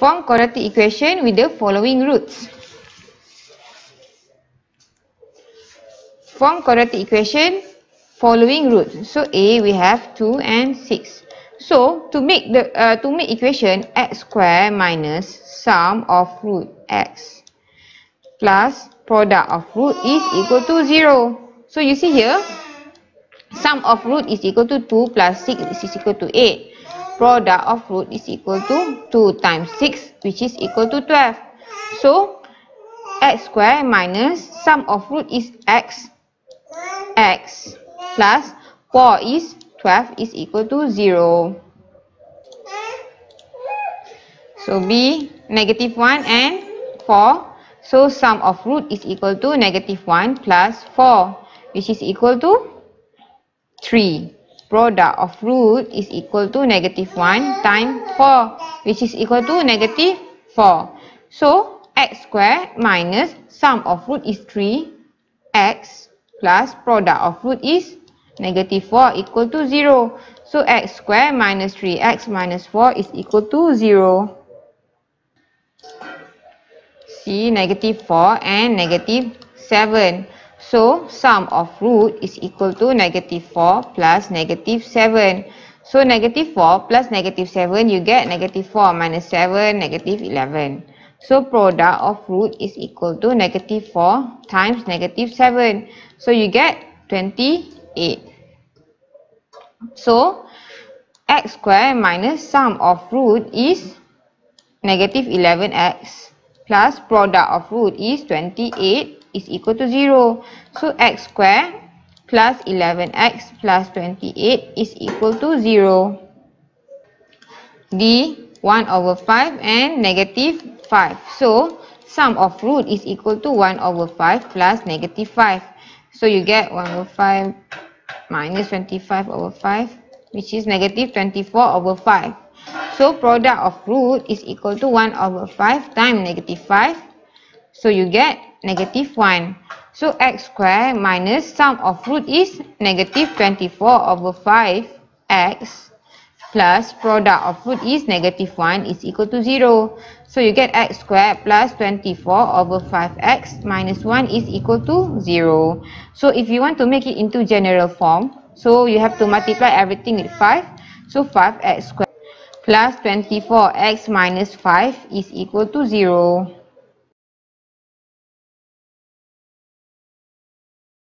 Form quadratic equation with the following roots. Form quadratic equation following roots. So A we have 2 and 6. So to make the equation x square minus sum of root x plus product of root is equal to 0. So you see here, sum of root is equal to 2 plus 6 is equal to 8. Product of root is equal to 2 times 6 which is equal to 12. So x square minus sum of root is x plus 4 is 12 is equal to 0. So B negative 1 and 4. So sum of root is equal to negative 1 plus 4 which is equal to 3. Product of root is equal to negative 1 times 4 which is equal to negative 4. So x squared minus sum of root is 3x plus product of root is negative 4 equal to 0. So x squared minus 3x minus 4 is equal to 0. C negative 4 and negative 7. So sum of root is equal to negative 4 plus negative 7. So negative 4 plus negative 7, you get negative 4 minus 7, negative 11. So product of root is equal to negative 4 times negative 7. So you get 28. So x squared minus sum of root is negative 11x plus product of root is 28. Is equal to 0. So x squared plus 11x plus 28 is equal to 0. D 1 over 5 and negative 5. So sum of root is equal to 1 over 5 plus negative 5. So you get 1 over 5 minus 25 over 5 which is negative 24 over 5. So product of root is equal to 1 over 5 times negative 5. So you get negative 1. So x squared minus sum of root is negative 24 over 5x plus product of root is negative 1 is equal to 0. So you get x squared plus 24 over 5x minus 1 is equal to 0. So if you want to make it into general form, so you have to multiply everything with 5. So 5x squared plus 24x minus 5 is equal to 0.